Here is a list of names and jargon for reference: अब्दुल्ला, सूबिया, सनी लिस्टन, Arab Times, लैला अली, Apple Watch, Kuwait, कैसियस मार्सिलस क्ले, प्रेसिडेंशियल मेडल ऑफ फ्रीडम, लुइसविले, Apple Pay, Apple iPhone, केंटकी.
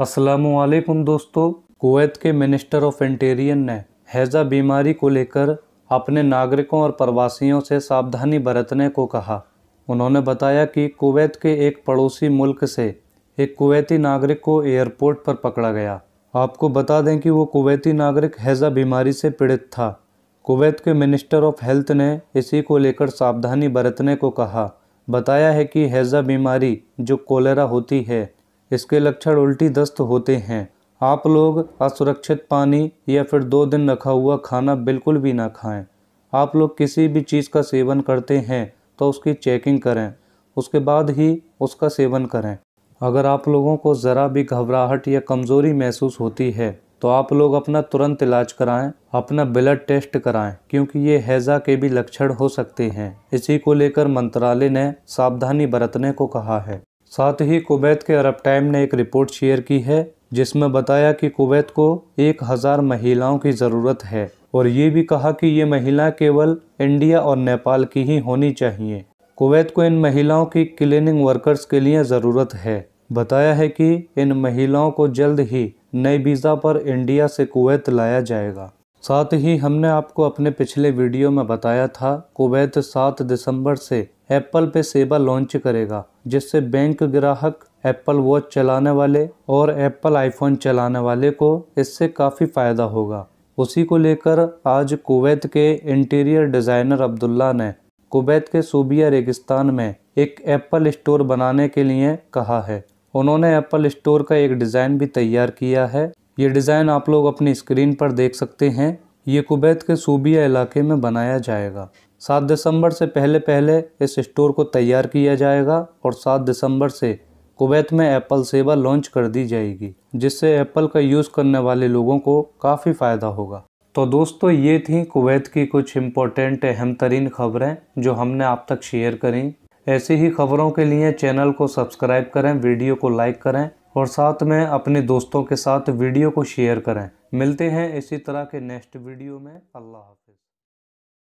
अस्सलामुअलैकुम दोस्तों, कुवैत के मिनिस्टर ऑफ इंटीरियर ने हैज़ा बीमारी को लेकर अपने नागरिकों और प्रवासियों से सावधानी बरतने को कहा। उन्होंने बताया कि कुवैत के एक पड़ोसी मुल्क से एक कुवैती नागरिक को एयरपोर्ट पर पकड़ा गया। आपको बता दें कि वो कुवैती नागरिक हैज़ा बीमारी से पीड़ित था। कुवैत के मिनिस्टर ऑफ हेल्थ ने इसी को लेकर सावधानी बरतने को कहा। बताया है कि हैज़ा बीमारी जो कोलेरा होती है, इसके लक्षण उल्टी दस्त होते हैं। आप लोग असुरक्षित पानी या फिर 2 दिन रखा हुआ खाना बिल्कुल भी ना खाएं। आप लोग किसी भी चीज़ का सेवन करते हैं तो उसकी चेकिंग करें, उसके बाद ही उसका सेवन करें। अगर आप लोगों को ज़रा भी घबराहट या कमज़ोरी महसूस होती है तो आप लोग अपना तुरंत इलाज कराएं, अपना ब्लड टेस्ट कराएं, क्योंकि ये हैज़ा के भी लक्षण हो सकते हैं। इसी को लेकर मंत्रालय ने सावधानी बरतने को कहा है। साथ ही कुवैत के अरब टाइम ने एक रिपोर्ट शेयर की है जिसमें बताया कि कुवैत को 1000 महिलाओं की ज़रूरत है, और ये भी कहा कि ये महिलाएं केवल इंडिया और नेपाल की ही होनी चाहिए। कुवैत को इन महिलाओं की क्लीनिंग वर्कर्स के लिए ज़रूरत है। बताया है कि इन महिलाओं को जल्द ही नए वीज़ा पर इंडिया से कुवैत लाया जाएगा। साथ ही हमने आपको अपने पिछले वीडियो में बताया था कुवैत 7 दिसंबर से एप्पल पे सेवा लॉन्च करेगा, जिससे बैंक ग्राहक, एप्पल वॉच चलाने वाले और एप्पल आईफोन चलाने वाले को इससे काफ़ी फ़ायदा होगा। उसी को लेकर आज कुवैत के इंटीरियर डिज़ाइनर अब्दुल्ला ने कुवैत के सूबिया रेगिस्तान में एक एप्पल स्टोर बनाने के लिए कहा है। उन्होंने एप्पल स्टोर का एक डिज़ाइन भी तैयार किया है। ये डिज़ाइन आप लोग अपनी स्क्रीन पर देख सकते हैं। ये कुवैत के सूबिया इलाके में बनाया जाएगा। 7 दिसंबर से पहले इस स्टोर को तैयार किया जाएगा और 7 दिसंबर से कुवैत में एप्पल सेवा लॉन्च कर दी जाएगी, जिससे एप्पल का यूज़ करने वाले लोगों को काफ़ी फ़ायदा होगा। तो दोस्तों, ये थी कुवैत की कुछ इम्पोर्टेंट अहम तरीन खबरें जो हमने आप तक शेयर करी। ऐसी ही खबरों के लिए चैनल को सब्सक्राइब करें, वीडियो को लाइक करें और साथ में अपने दोस्तों के साथ वीडियो को शेयर करें। मिलते हैं इसी तरह के नेक्स्ट वीडियो में। अल्लाह हाफ़िज़।